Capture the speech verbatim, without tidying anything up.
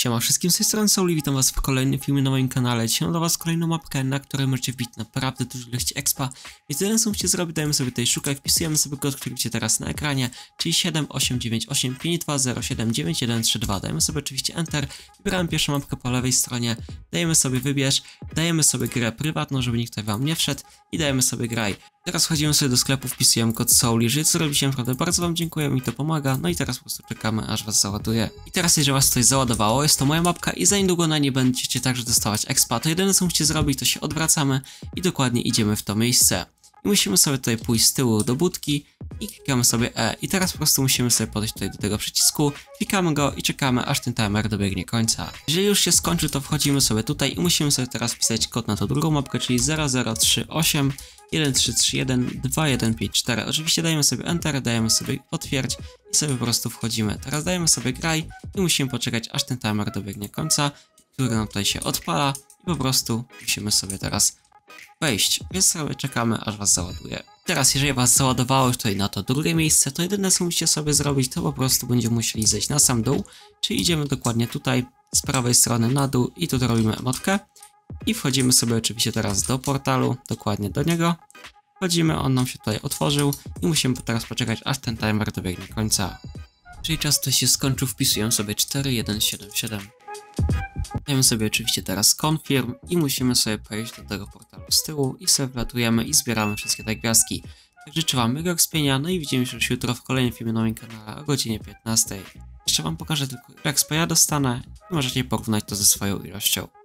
Siema wszystkim, z tej strony Sauli, witam was w kolejnym filmie na moim kanale. Dzisiaj mam dla was kolejną mapkę, na której możecie wbić naprawdę dużo ilości expa. Więc jeden co musicie zrobić, dajemy sobie tutaj szukaj, wpisujemy sobie kod, który widzicie teraz na ekranie, czyli siedem osiem dziewięć osiem pięć dwa zero siedem dziewięć jeden trzy dwa. Dajemy sobie oczywiście enter, wybieramy pierwszą mapkę po lewej stronie, dajemy sobie wybierz, dajemy sobie grę prywatną, żeby nikt tutaj wam nie wszedł i dajemy sobie graj. Teraz wchodzimy sobie do sklepu, wpisujemy kod Sauli. Jeżeli co robicie, naprawdę bardzo wam dziękuję, mi to pomaga. No i teraz po prostu czekamy, aż was załaduje. I teraz, jeżeli was coś załadowało, jest to moja mapka i za niedługo na nie będziecie także dostawać expa. To jedyne co musicie zrobić, to się odwracamy i dokładnie idziemy w to miejsce. I musimy sobie tutaj pójść z tyłu do budki i klikamy sobie E. I teraz po prostu musimy sobie podejść tutaj do tego przycisku, klikamy go i czekamy, aż ten timer dobiegnie końca. Jeżeli już się skończy, to wchodzimy sobie tutaj i musimy sobie teraz wpisać kod na tą drugą mapkę, czyli zero zero trzy osiem jeden trzy trzy jeden dwa jeden pięć cztery. Oczywiście dajemy sobie enter, dajemy sobie potwierdź i sobie po prostu wchodzimy. Teraz dajemy sobie graj i musimy poczekać, aż ten timer dobiegnie końca, który nam tutaj się odpala i po prostu musimy sobie teraz wejść, więc sobie czekamy, aż was załaduje. Teraz, jeżeli was załadowało już tutaj na to drugie miejsce, to jedyne co musicie sobie zrobić, to po prostu będziemy musieli zejść na sam dół, czyli idziemy dokładnie tutaj, z prawej strony na dół i tutaj robimy emotkę i wchodzimy sobie oczywiście teraz do portalu, dokładnie do niego. Wchodzimy, on nam się tutaj otworzył i musimy teraz poczekać, aż ten timer dobiegnie końca. Czyli czas to się skończył, wpisuję sobie cztery jeden siedem siedem. Dajemy sobie oczywiście teraz confirm i musimy sobie przejść do tego portalu z tyłu i sobie wlatujemy i zbieramy wszystkie te gwiazdki. Także życzę wam mega expienia, no i widzimy się już jutro w kolejnym filmie na moim kanale o godzinie piętnastej. Jeszcze wam pokażę tylko jak expa ja dostanę i możecie porównać to ze swoją ilością.